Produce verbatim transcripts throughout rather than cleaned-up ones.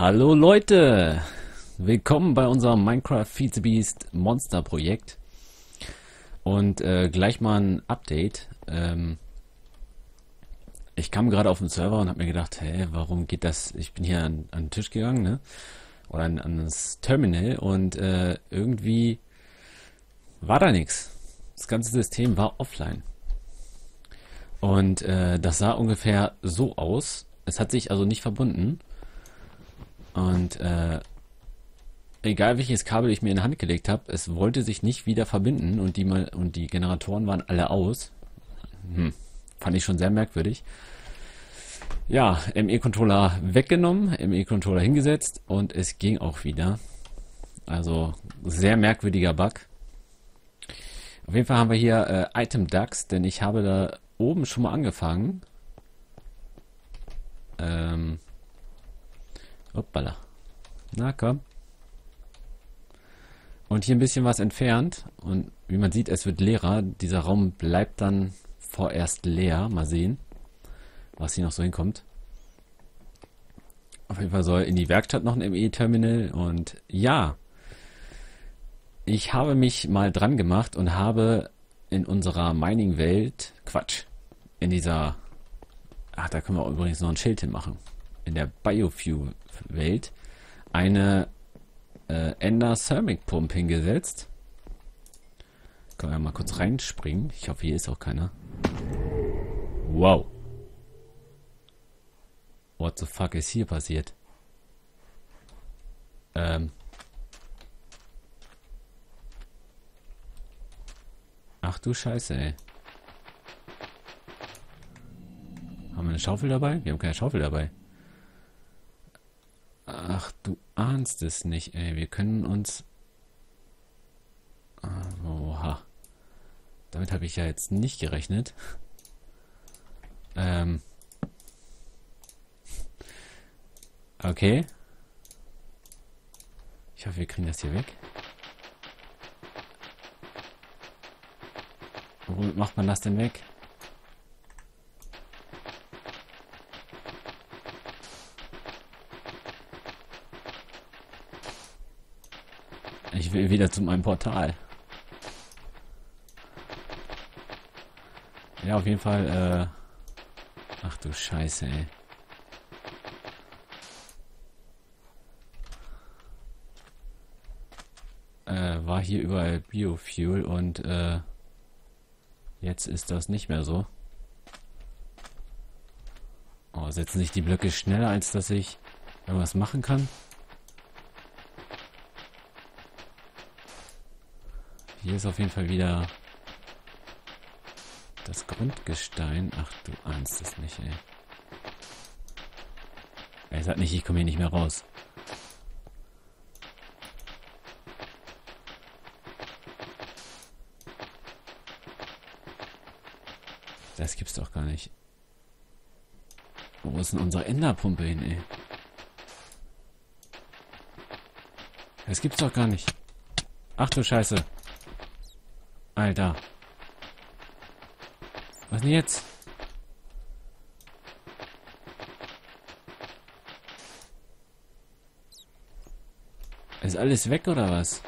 Hallo Leute, willkommen bei unserem Minecraft Feed the Beast Monster Projekt und äh, gleich mal ein Update. Ähm, ich kam gerade auf den Server und habe mir gedacht, hey, warum geht das? Ich bin hier an, an den Tisch gegangen, ne? Oder an, an das Terminal und äh, irgendwie war da nichts. Das ganze System war offline und äh, das sah ungefähr so aus. Es hat sich also nicht verbunden. Und äh, egal welches Kabel ich mir in die Hand gelegt habe, es wollte sich nicht wieder verbinden und die mal und die Generatoren waren alle aus. Hm. Fand ich schon sehr merkwürdig. Ja, M E-Controller weggenommen, M E-Controller hingesetzt und es ging auch wieder. Also sehr merkwürdiger Bug. Auf jeden Fall haben wir hier äh, Item Ducks, denn ich habe da oben schon mal angefangen. Ähm... Hoppala. Na komm. Und hier ein bisschen was entfernt. Und wie man sieht, es wird leerer. Dieser Raum bleibt dann vorerst leer. Mal sehen, was hier noch so hinkommt. Auf jeden Fall soll in die Werkstatt noch ein M E-Terminal. Und ja, ich habe mich mal dran gemacht und habe in unserer Mining-Welt... Quatsch. In dieser... Ach, da können wir übrigens noch ein Schild hinmachen. In der Biofuel-Welt eine äh, Ender Thermic Pump hingesetzt. Können wir mal kurz reinspringen. Ich hoffe, hier ist auch keiner. Wow. What the fuck ist hier passiert? Ähm. Ach du Scheiße, ey. Haben wir eine Schaufel dabei? Wir haben keine Schaufel dabei. Ach, du ahnst es nicht, ey. Wir können uns... Oha. Damit habe ich ja jetzt nicht gerechnet. Ähm. Okay. Ich hoffe, wir kriegen das hier weg. Womit macht man das denn weg? Ich will wieder zu meinem Portal. Ja, auf jeden Fall, äh... Ach du Scheiße, ey. Äh, war hier überall Biofuel und, äh... jetzt ist das nicht mehr so. Oh, setzen sich die Blöcke schneller, als dass ich irgendwas machen kann? Hier ist auf jeden Fall wieder das Grundgestein. Ach, du ahnst es nicht, ey. Er sagt nicht, ich komme hier nicht mehr raus. Das gibt's doch gar nicht. Wo ist denn unsere Enderpumpe hin, ey? Das gibt's doch gar nicht. Ach du Scheiße. Alter. Was denn jetzt? Ist alles weg oder was?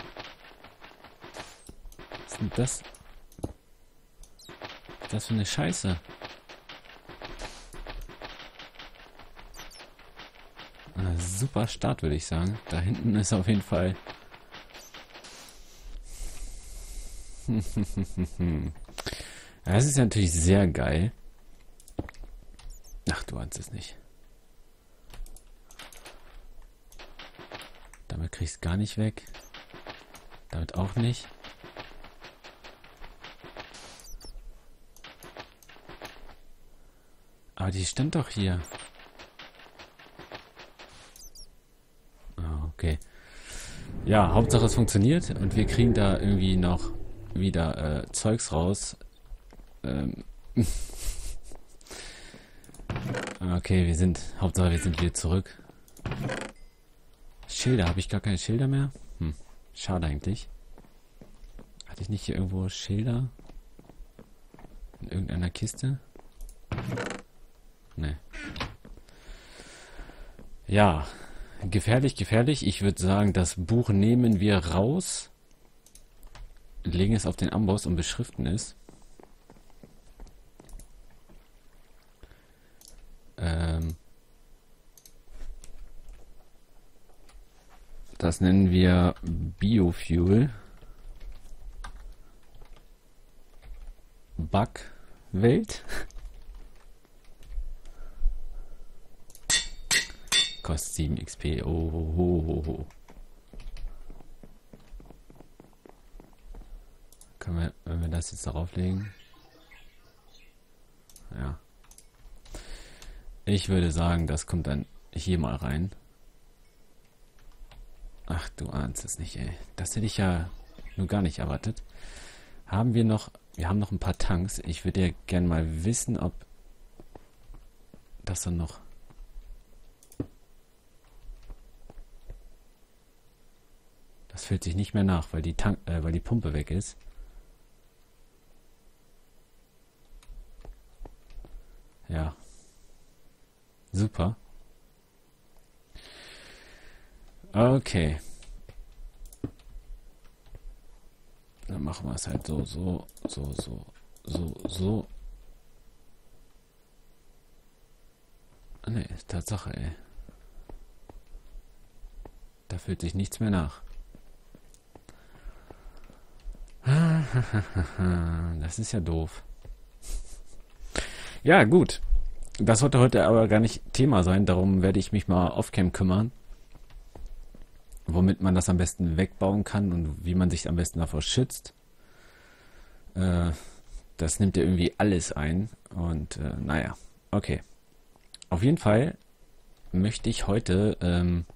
Was ist denn das? Was ist das für eine Scheiße? Ein super Start, würde ich sagen. Da hinten ist auf jeden Fall... Das ist natürlich sehr geil. Ach, du ahnst es nicht. Damit kriegst du gar nicht weg. Damit auch nicht. Aber die stand doch hier. Ah, okay. Ja, Hauptsache es funktioniert und wir kriegen da irgendwie noch wieder äh, Zeugs raus. Ähm. Okay, wir sind... Hauptsache, wir sind wieder zurück. Schilder. Habe ich gar keine Schilder mehr? Hm. Schade eigentlich. Hatte ich nicht hier irgendwo Schilder? In irgendeiner Kiste? Nee. Ja. Gefährlich, gefährlich. Ich würde sagen, das Buch nehmen wir raus, legen es auf den Amboss und beschriften es. Ähm das nennen wir Biofuel. Bug-Welt. Kostet sieben X P. Oh, oh, oh, oh. Können wir, wenn wir das jetzt darauf legen? Ja. Ich würde sagen, das kommt dann hier mal rein. Ach, du ahnst es nicht, ey. Das hätte ich ja nur gar nicht erwartet. Haben wir noch... Wir haben noch ein paar Tanks. Ich würde ja gerne mal wissen, ob das dann noch... Das fällt sich nicht mehr nach, weil die Tank, äh, weil die Pumpe weg ist. Ja. Super. Okay. Dann machen wir es halt so, so, so, so, so, so. Ne, Tatsache, ey. Da fällt sich nichts mehr nach. Das ist ja doof. Ja, gut. Das sollte heute aber gar nicht Thema sein. Darum werde ich mich mal off-cam kümmern. Womit man das am besten wegbauen kann und wie man sich am besten davor schützt. Äh, das nimmt ja irgendwie alles ein. Und äh, naja, okay. Auf jeden Fall möchte ich heute ähm,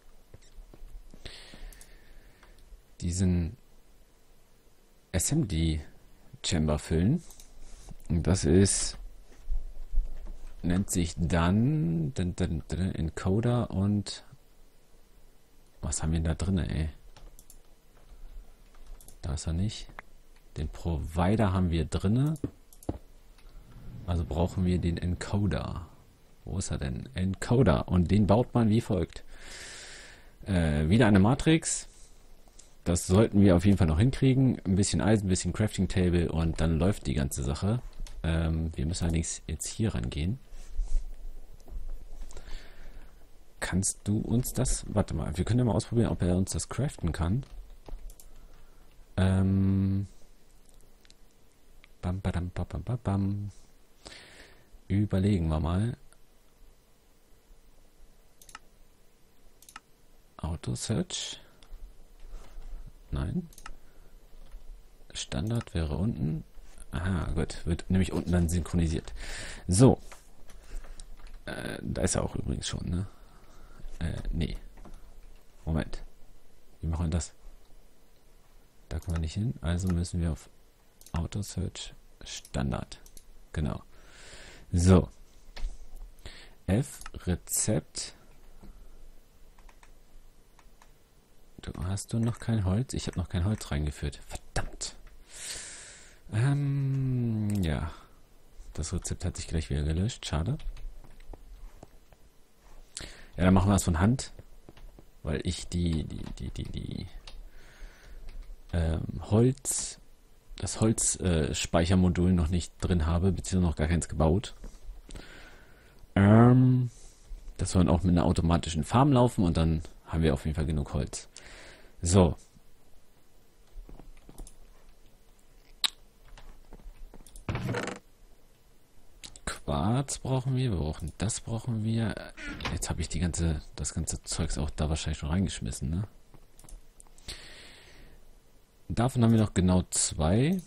diesen S M D-Chamber füllen. Und das ist, nennt sich dann Encoder und was haben wir denn da drin, ey? Da ist er nicht. Den Provider haben wir drinne. Also brauchen wir den Encoder. Wo ist er denn? Encoder. Und den baut man wie folgt. Äh, wieder eine Matrix. Das sollten wir auf jeden Fall noch hinkriegen. Ein bisschen Eisen, ein bisschen Crafting Table und dann läuft die ganze Sache. Ähm, wir müssen allerdings jetzt hier rangehen. Kannst du uns das... Warte mal, wir können ja mal ausprobieren, ob er uns das craften kann. Ähm... Bam, badam, bam, bam, bam, bam. Überlegen wir mal. Auto-Search. Nein. Standard wäre unten. Aha, gut. Wird nämlich unten dann synchronisiert. So. Äh, da ist er auch übrigens schon, ne? Äh, nee. Moment. Wie machen wir das? Da kommen wir nicht hin. Also müssen wir auf Auto Search Standard. Genau. So. F Rezept. Du hast du noch kein Holz? Ich habe noch kein Holz reingeführt. Verdammt. Ähm, ja. Das Rezept hat sich gleich wieder gelöscht. Schade. Ja, dann machen wir das von Hand, weil ich die, die, die, die, die ähm, Holz, das Holzspeichermodul äh, noch nicht drin habe, beziehungsweise noch gar keins gebaut. Ähm, das soll auch mit einer automatischen Farm laufen und dann haben wir auf jeden Fall genug Holz. So. Quarz brauchen wir, wir brauchen das brauchen wir. Jetzt habe ich die ganze, das ganze Zeugs auch da wahrscheinlich schon reingeschmissen, ne? Davon haben wir noch genau zwei.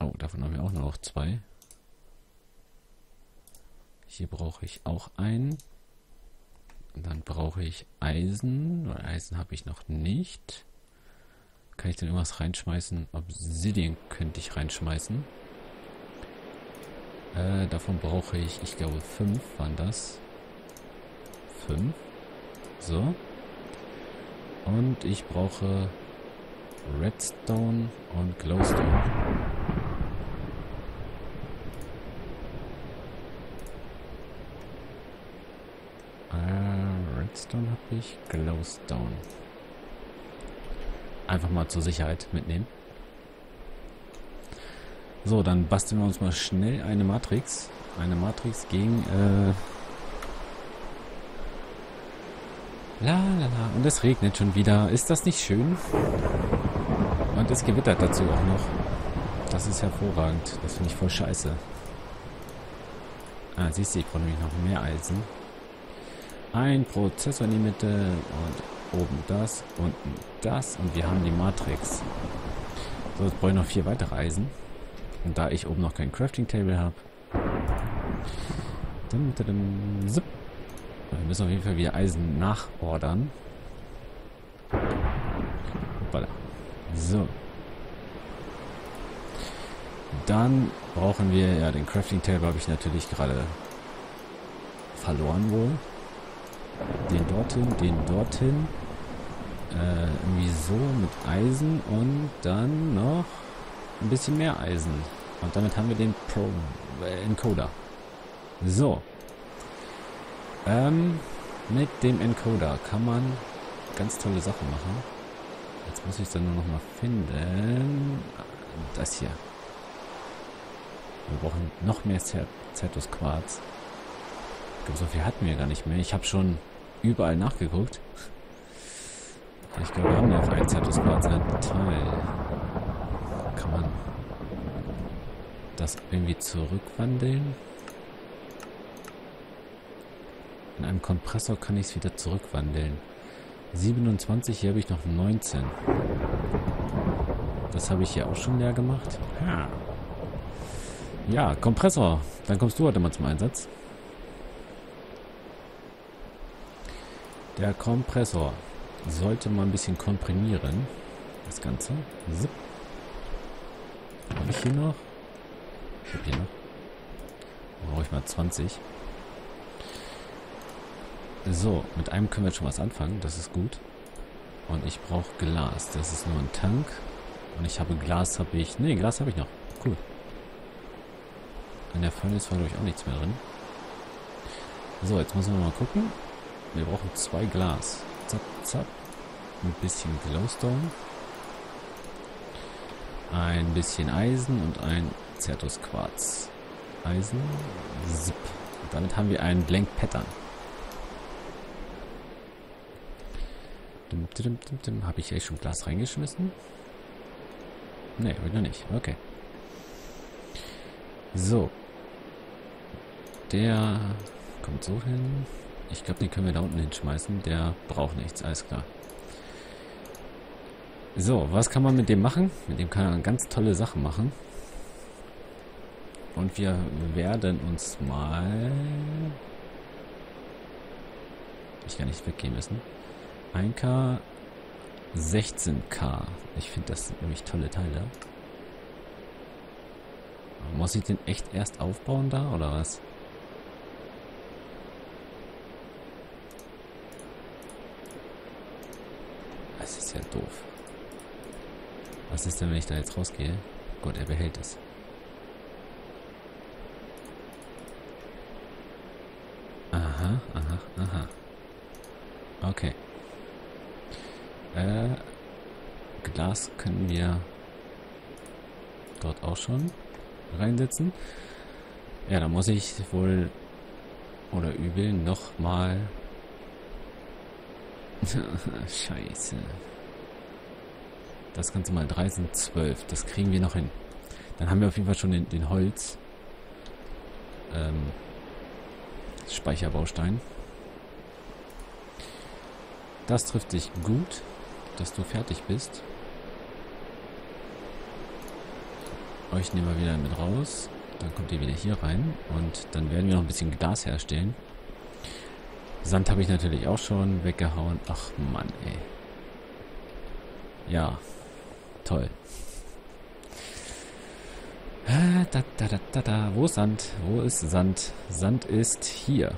Oh, davon haben wir auch noch zwei. Hier brauche ich auch einen. Und dann brauche ich Eisen, weil Eisen habe ich noch nicht. Kann ich denn irgendwas reinschmeißen? Obsidian könnte ich reinschmeißen. Äh, davon brauche ich, ich glaube, fünf waren das. Fünf. So. Und ich brauche Redstone und Glowstone. Äh, Redstone habe ich. Glowstone. Einfach mal zur Sicherheit mitnehmen. So, dann basteln wir uns mal schnell eine Matrix. Eine Matrix gegen... Äh la la la. Und es regnet schon wieder. Ist das nicht schön? Und es gewittert dazu auch noch. Das ist hervorragend. Das finde ich voll scheiße. Ah, siehst du, ich brauche nämlich noch mehr Eisen. Ein Prozessor in die Mitte und oben das, unten das und wir haben die Matrix. So, jetzt brauche ich noch vier weitere Eisen. Und da ich oben noch kein Crafting Table habe. Wir müssen auf jeden Fall wieder Eisen nachordern. Hoppala. So. Dann brauchen wir, ja, den Crafting Table habe ich natürlich gerade verloren wohl. Den dorthin, den dorthin. Äh, irgendwie so mit Eisen und dann noch ein bisschen mehr Eisen. Und damit haben wir den Pro äh, Encoder. So. Ähm, mit dem Encoder kann man ganz tolle Sachen machen. Jetzt muss ich es dann nur noch mal finden. Das hier. Wir brauchen noch mehr Certus Quartz. Ich glaube, so viel hatten wir gar nicht mehr. Ich habe schon überall nachgeguckt. Ich glaube, wir haben noch ein Certus Quartz ein Teil. Kann man das irgendwie zurückwandeln? In einem Kompressor kann ich es wieder zurückwandeln. siebenundzwanzig, hier habe ich noch neunzehn. Das habe ich hier auch schon leer gemacht. Ja. Ja, Kompressor. Dann kommst du heute mal zum Einsatz. Der Kompressor sollte mal ein bisschen komprimieren. Das Ganze. So. Habe ich hier noch? Ich habe hier noch. Brauche ich mal zwanzig. So, mit einem können wir jetzt schon was anfangen. Das ist gut. Und ich brauche Glas. Das ist nur ein Tank. Und ich habe Glas, habe ich... Ne, Glas habe ich noch. Cool. In der Furnace war, glaube ich, auch nichts mehr drin. So, jetzt müssen wir mal gucken. Wir brauchen zwei Glas. Zap, zap. Ein bisschen Glowstone. Ein bisschen Eisen und ein Certus Quarz. Eisen. Zip. Und damit haben wir einen Blank Pattern. Habe ich echt schon Glas reingeschmissen? Ne, habe ich noch nicht. Okay. So. Der kommt so hin. Ich glaube, den können wir da unten hinschmeißen. Der braucht nichts, alles klar. So, was kann man mit dem machen? Mit dem kann man ganz tolle Sachen machen. Und wir werden uns mal... Ich kann nicht weggehen müssen. ein K, sechzehn K. Ich finde, das sind nämlich tolle Teile. Muss ich den echt erst aufbauen da, oder was? Das ist ja doof. Was ist denn, wenn ich da jetzt rausgehe? Gut, er behält es. Aha, aha, aha. Okay. Äh, Glas können wir dort auch schon reinsetzen. Ja, da muss ich wohl oder übel nochmal. Scheiße. Das Ganze mal drei sind zwölf. Das kriegen wir noch hin. Dann haben wir auf jeden Fall schon den, den Holz. Ähm, Speicherbaustein. Das trifft dich gut, dass du fertig bist. Euch nehmen wir wieder mit raus. Dann kommt ihr wieder hier rein. Und dann werden wir noch ein bisschen Glas herstellen. Sand habe ich natürlich auch schon weggehauen. Ach Mann, ey. Ja. Toll. Ah, da, da, da, da, da. Wo ist Sand? Wo ist Sand? Sand ist hier.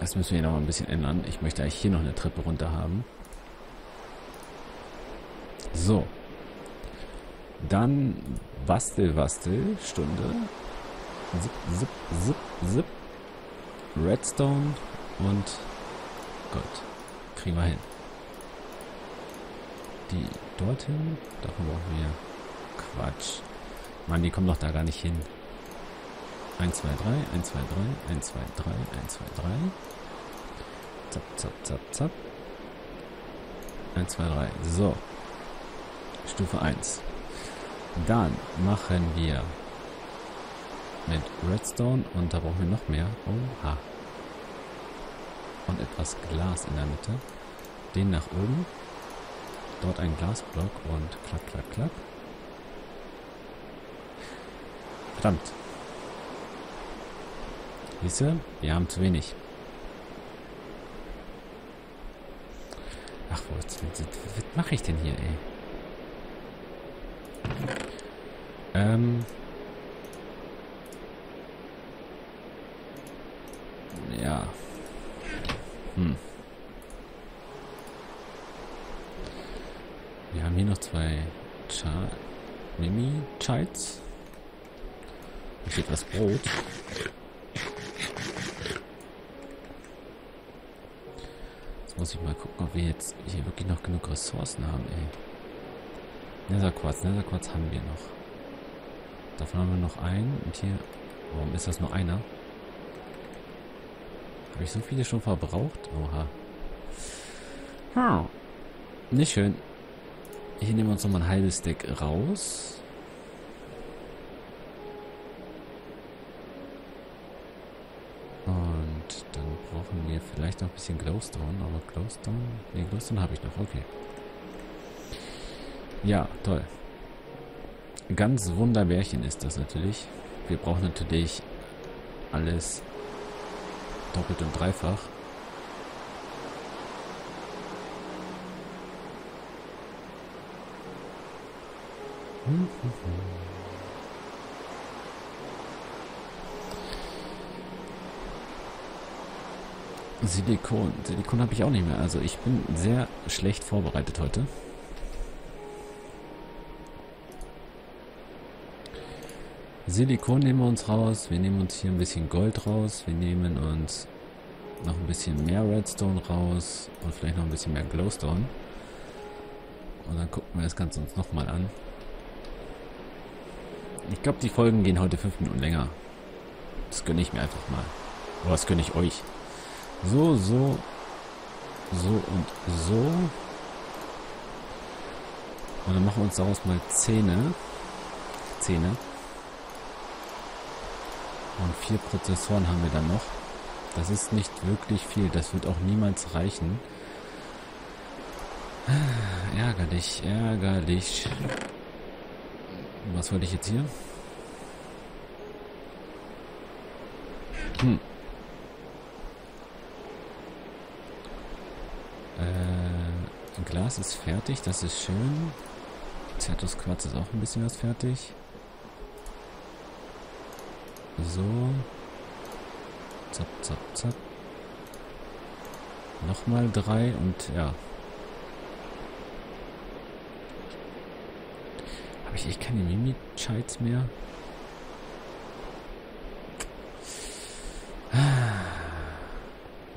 Das müssen wir hier noch ein bisschen ändern. Ich möchte eigentlich hier noch eine Treppe runter haben. So. Dann Bastel, Bastel, Stunde. Zip, zip, zip, zip. Redstone und Gold. Kriegen wir hin. Die dorthin. Davon brauchen wir. Quatsch. Mann, die kommen doch da gar nicht hin. eins, zwei, drei, eins, zwei, drei, eins, zwei, drei, eins, zwei, drei. Zap, zap, zap, zap. eins, zwei, drei. So. Stufe eins. Dann machen wir mit Redstone und da brauchen wir noch mehr. Oha. Und etwas Glas in der Mitte. Den nach oben. Dort ein Glasblock und klack, klack, klack. Verdammt. Siehst du? Wir haben zu wenig. Ach, was, was mache ich denn hier, ey? Ähm. Ja. Hm. Wir haben hier noch zwei Mimi-Chites. Hier steht was Brot. Jetzt muss ich mal gucken, ob wir jetzt hier wirklich noch genug Ressourcen haben, ey. Netherquarz, Netherquarz haben wir noch. Davon haben wir noch einen. Und hier, warum ist das nur einer? Habe ich so viele schon verbraucht? Oha. Hm. Nicht schön. Hier nehmen wir uns nochmal ein halbes Stack raus. Und dann brauchen wir vielleicht noch ein bisschen Glowstone, aber Glowstone... Ne, Glowstone habe ich noch, okay. Ja, toll. Ganz wunderbärchen ist das natürlich. Wir brauchen natürlich alles doppelt und dreifach. Silikon. Silikon habe ich auch nicht mehr. Also ich bin sehr schlecht vorbereitet heute. Silikon nehmen wir uns raus. Wir nehmen uns hier ein bisschen Gold raus. Wir nehmen uns noch ein bisschen mehr Redstone raus. Und vielleicht noch ein bisschen mehr Glowstone. Und dann gucken wir das Ganze uns nochmal an. Ich glaube, die Folgen gehen heute fünf Minuten länger. Das gönne ich mir einfach mal. Oder das gönne ich euch. So, so. So und so. Und dann machen wir uns daraus mal Zähne. Zähne. Und vier Prozessoren haben wir dann noch. Das ist nicht wirklich viel. Das wird auch niemals reichen. Ärgerlich, ärgerlich. Was wollte ich jetzt hier? Hm. Äh, Glas ist fertig, das ist schön. Certus Quartz ist auch ein bisschen was fertig. So. Zap, zap, zap. Nochmal drei und ja. Habe ich echt keine Mimi-Chites mehr?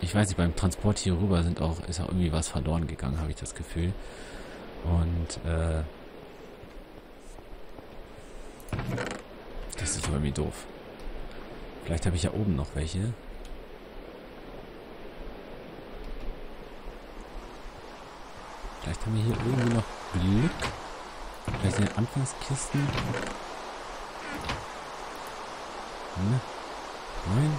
Ich weiß nicht, beim Transport hier rüber sind auch, ist auch irgendwie was verloren gegangen, habe ich das Gefühl. Und, äh... das ist irgendwie doof. Vielleicht habe ich ja oben noch welche. Vielleicht haben wir hier irgendwie noch Glück. Vielleicht sind Anfangskisten. Ne? Nein.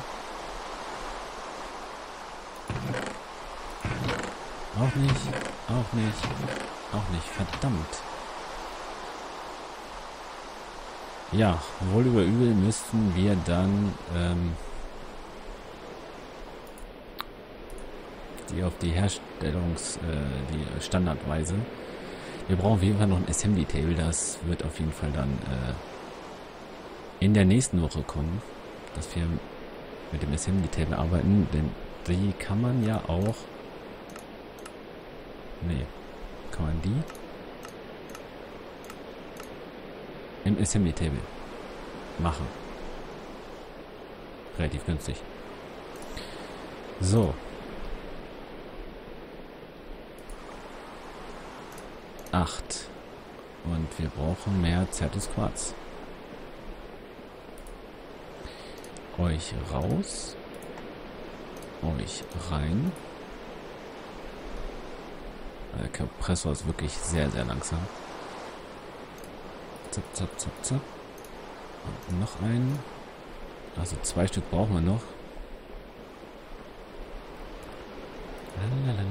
Auch nicht. Auch nicht. Auch nicht. Verdammt. Ja, wohl über übel müssten wir dann ähm, die auf die Herstellungs-, äh, die Standardweise. Wir brauchen auf jeden Fall noch ein Assembly Table, das wird auf jeden Fall dann äh, in der nächsten Woche kommen, dass wir mit dem Assembly Table arbeiten, denn die kann man ja auch, nee, kann man die im Assembly Table machen. relativ günstig. So. acht. Und wir brauchen mehr Certus Quartz. Euch raus. Euch rein. Der Kompressor ist wirklich sehr, sehr langsam. Zap, zap, zap, zap. Und noch einen. Also zwei Stück brauchen wir noch. Lalalala.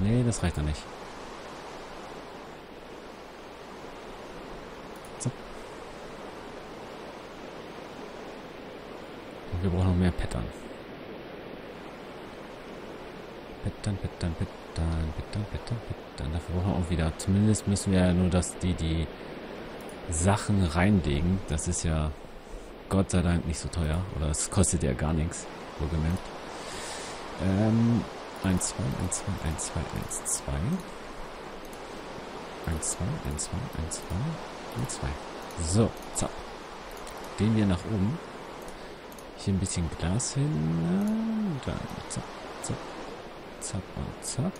Nee, das reicht noch nicht. Zap. Und wir brauchen noch mehr Pattern. Pattern, Pattern, Pattern, Pattern, Pattern, Pattern. Dafür brauchen wir auch wieder. Zumindest müssen wir ja nur, dass die die Sachen reinlegen. Das ist ja Gott sei Dank nicht so teuer. Oder es kostet ja gar nichts. So gemerkt. Ähm, eins, zwei, eins, zwei, eins, zwei, eins, zwei. eins, zwei, eins, zwei, eins, zwei. So, zack. Gehen wir nach oben. Hier ein bisschen Glas hin. Dann zack, zack. Zap und zap.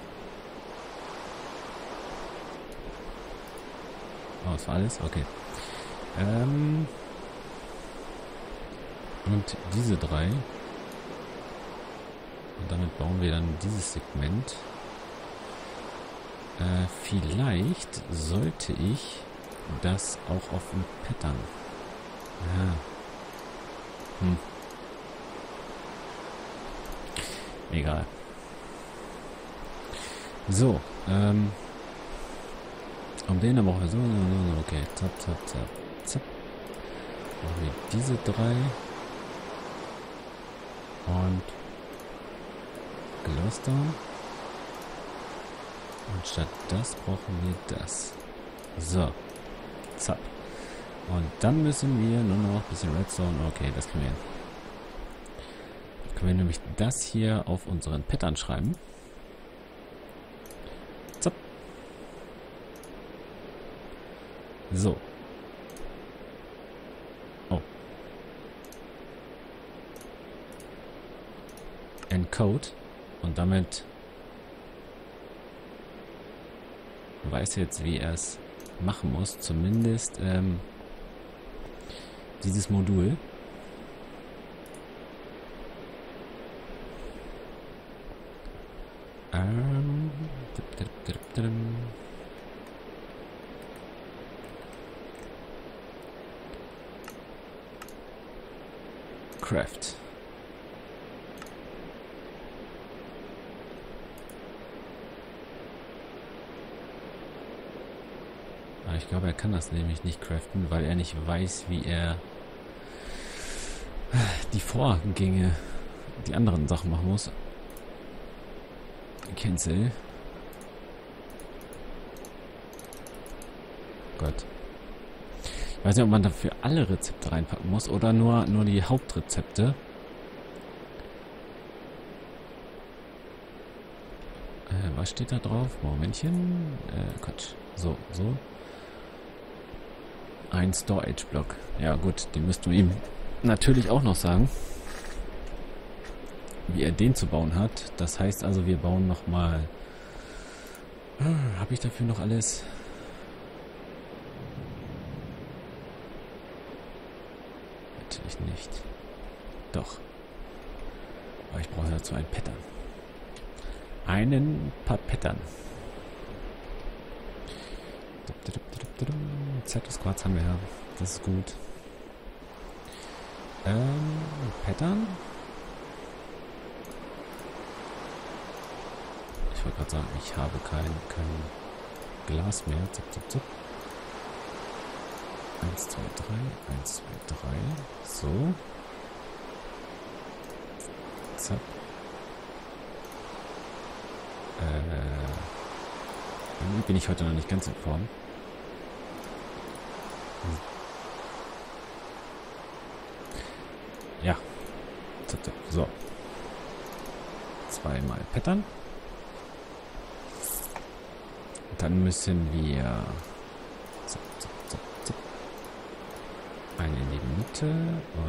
Oh, das war alles? Okay. Ähm und diese drei. Und damit bauen wir dann dieses Segment. Äh, vielleicht sollte ich das auch auf dem Pattern. Ja. Hm. Egal. So, ähm, um den da brauchen wir so, okay, zap, zap, zap, zap, machen wir diese drei und Gluster und statt das brauchen wir das. So, zap. Und dann müssen wir nur noch ein bisschen Redstone, okay, das können wir hin. Dann können wir nämlich das hier auf unseren Pattern schreiben. So. Oh. Encode. Und damit weiß jetzt, wie er es machen muss. Zumindest ähm, dieses Modul. Ähm. Craft. Aber ich glaube, er kann das nämlich nicht craften, weil er nicht weiß, wie er die Vorgänge, die anderen Sachen machen muss. Cancel. Gott. Ich weiß nicht, ob man dafür alle Rezepte reinpacken muss oder nur, nur die Hauptrezepte. Äh, was steht da drauf? Momentchen. Äh, Quatsch. So, so. Ein Storage Block. Ja gut, den müsst du ihm natürlich auch noch sagen, wie er den zu bauen hat. Das heißt also, wir bauen nochmal... Hm, habe ich dafür noch alles... Natürlich nicht. Doch. Aber ich brauche dazu ein Pattern. Einen paar Pattern. Certus Quartz haben wir ja. Das ist gut. Ähm, Pattern. Ich wollte gerade sagen, ich habe kein, kein Glas mehr. Zip, zip, zip. eins, zwei, drei, eins, zwei, drei, so. Zack. Äh, bin ich heute noch nicht ganz in Form. Hm. Ja. Zack, zack, so. Zweimal Pattern. Und dann müssen wir... Zack, zack. Eine in die Mitte und